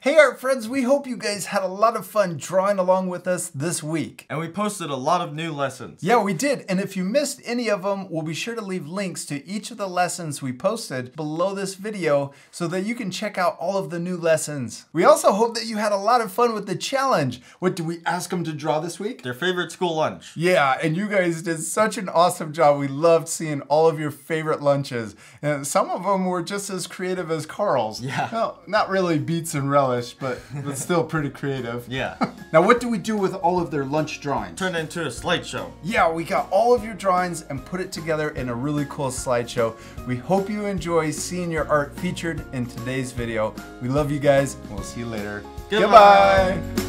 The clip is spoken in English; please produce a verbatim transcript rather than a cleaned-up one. Hey art friends, we hope you guys had a lot of fun drawing along with us this week. And we posted a lot of new lessons. Yeah, we did. And if you missed any of them, we'll be sure to leave links to each of the lessons we posted below this video so that you can check out all of the new lessons. We also hope that you had a lot of fun with the challenge. What did we ask them to draw this week? Their favorite school lunch. Yeah, and you guys did such an awesome job. We loved seeing all of your favorite lunches. And some of them were just as creative as Carl's. Yeah. Well, not really beets and relish. But it's still pretty creative. Yeah. Now what do we do with all of their lunch drawings? Turn it into a slideshow. Yeah, we got all of your drawings and put it together in a really cool slideshow. We hope you enjoy seeing your art featured in today's video. We love you guys, and we'll see you later. Goodbye. Goodbye.